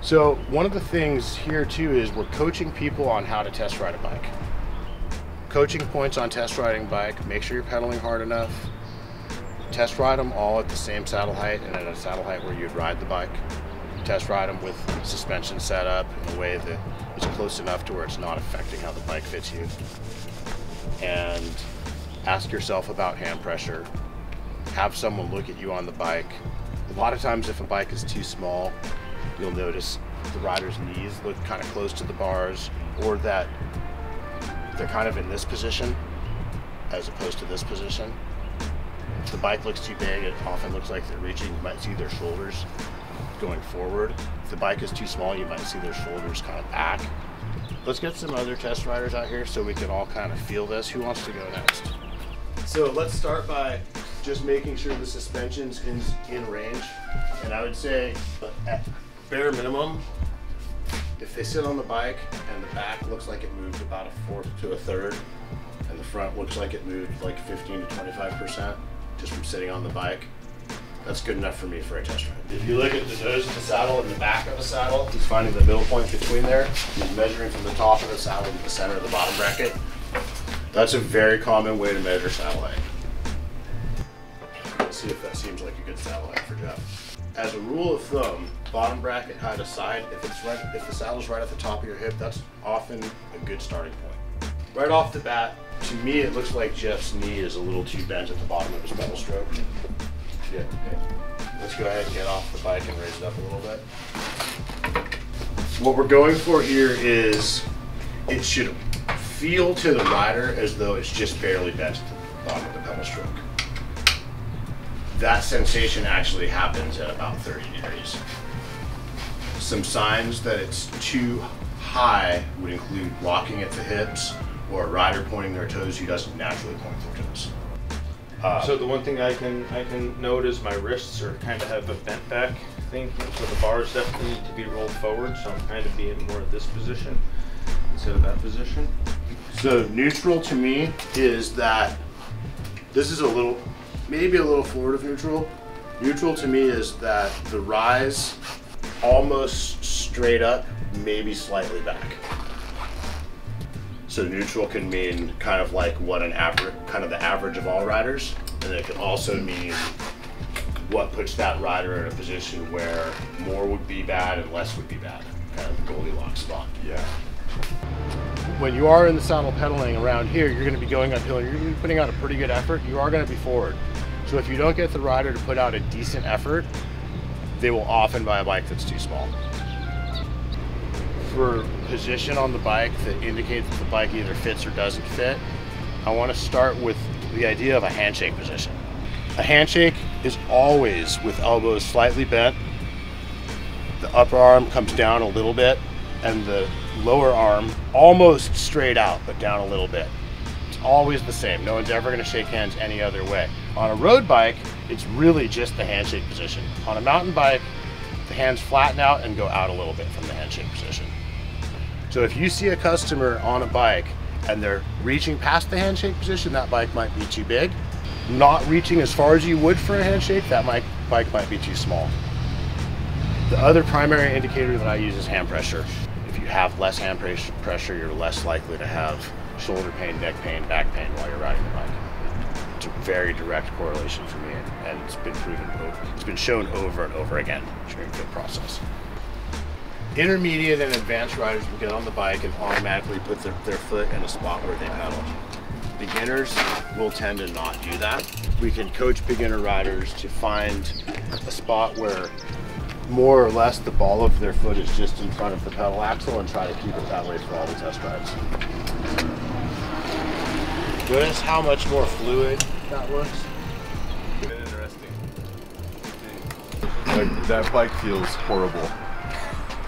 So one of the things here too is we're coaching people on how to test ride a bike. Coaching points on test riding bike, make sure you're pedaling hard enough. Test ride them all at the same saddle height and at a saddle height where you'd ride the bike. Test ride them with suspension set up in a way that is close enough to where it's not affecting how the bike fits you. And ask yourself about hand pressure. Have someone look at you on the bike. A lot of times if a bike is too small, you'll notice the rider's knees look kind of close to the bars, or that they're kind of in this position as opposed to this position. If the bike looks too big, it often looks like they're reaching. You might see their shoulders going forward. If the bike is too small, you might see their shoulders kind of back. Let's get some other test riders out here so we can all kind of feel this. Who wants to go next? So let's start by just making sure the suspension's in range. And I would say at bare minimum, if they sit on the bike and the back looks like it moved about a fourth to a third, and the front looks like it moved like 15 to 25% just from sitting on the bike, that's good enough for me for a test ride. If you look at the nose of the saddle and the back of the saddle, he's finding the middle point between there. He's measuring from the top of the saddle to the center of the bottom bracket. That's a very common way to measure saddle height. Let's see if that seems like a good saddle height for Jeff. As a rule of thumb, bottom bracket high to side, if the saddle's right at the top of your hip, that's often a good starting point. Right off the bat, to me it looks like Jeff's knee is a little too bent at the bottom of his pedal stroke. Yeah, okay. Let's go ahead and get off the bike and raise it up a little bit. What we're going for here is it should feel to the rider as though it's just barely bent at the bottom of the pedal stroke. That sensation actually happens at about 30 degrees. Some signs that it's too high would include locking at the hips or a rider pointing their toes who doesn't naturally point their toes. So the one thing I can note is my wrists are kind of have a bent back thing, so the bars definitely need to be rolled forward, so I'm kind of being more of this position instead of that position. So neutral to me is that this is a little, maybe a little forward of neutral. Neutral to me is that the rise almost straight up, maybe slightly back. So neutral can mean kind of like what an average, kind of the average of all riders. And it can also mean what puts that rider in a position where more would be bad and less would be bad. Kind of the Goldilocks spot. Yeah. When you are in the saddle pedaling around here, you're gonna be going uphill, you're gonna be putting out a pretty good effort, you are gonna be forward. So if you don't get the rider to put out a decent effort, they will often buy a bike that's too small. For position on the bike that indicates that the bike either fits or doesn't fit, I want to start with the idea of a handshake position. A handshake is always with elbows slightly bent, the upper arm comes down a little bit, and the lower arm almost straight out but down a little bit. It's always the same. No one's ever going to shake hands any other way. On a road bike, it's really just the handshake position. On a mountain bike, the hands flatten out and go out a little bit from the handshake position. So if you see a customer on a bike and they're reaching past the handshake position, that bike might be too big. Not reaching as far as you would for a handshake, that bike might be too small. The other primary indicator that I use is hand pressure. If you have less hand pressure, you're less likely to have shoulder pain, neck pain, back pain while you're riding the bike. It's a very direct correlation for me, and it's been proven, it's been shown over and over again during the process. Intermediate and advanced riders will get on the bike and automatically put their foot in a spot where they pedal. Beginners will tend to not do that. We can coach beginner riders to find a spot where more or less the ball of their foot is just in front of the pedal axle and try to keep it that way for all the test rides. Notice how much more fluid that looks. Interesting. Like, that bike feels horrible.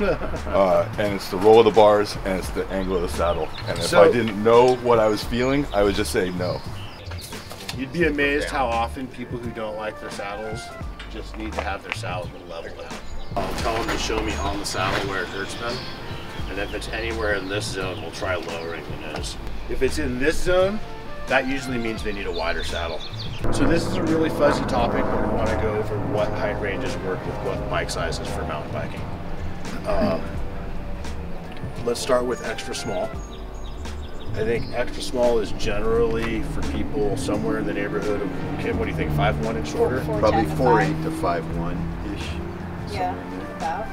And it's the roll of the bars and it's the angle of the saddle. And if I didn't know what I was feeling, I would just say no. You'd be amazed how often people who don't like their saddles just need to have their saddle leveled out. I'll tell them to show me on the saddle where it hurts them. And if it's anywhere in this zone, we'll try lowering the nose. If it's in this zone, that usually means they need a wider saddle. So this is a really fuzzy topic, but we want to go over what height ranges work with what bike sizes for mountain biking. Let's start with extra small. I think extra small is generally for people somewhere in the neighborhood of, Kim, what do you think, 5'1" and shorter? Probably 4'8" to 5'1"-ish. Yeah, about.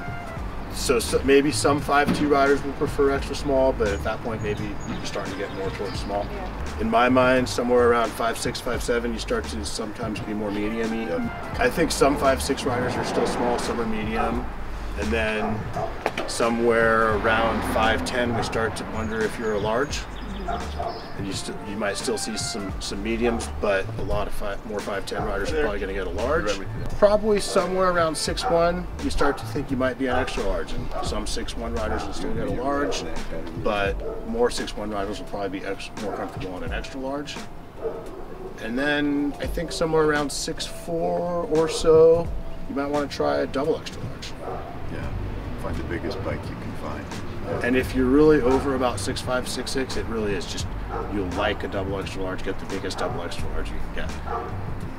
So maybe some 5'2" riders would prefer extra small, but at that point maybe you're starting to get more towards small. Yeah. In my mind, somewhere around 5'6", 5'7", you start to sometimes be more medium-y. Yep. I think some 5'6" riders are still small, some are medium. And then somewhere around 5'10", we start to wonder if you're a large. And you might still see some mediums, but a lot of more 5'10" riders are probably going to get a large. Probably somewhere around 6'1", you start to think you might be an extra large, and some 6'1" riders will still get a large, but more 6'1" riders will probably be more comfortable on an extra large. And then I think somewhere around 6'4" or so, you might want to try a double extra large. Yeah, find the biggest bike you can find. And if you're really over about 6'5", 6'6", it really is just, you'll like a double extra large, get the biggest double extra large you can get.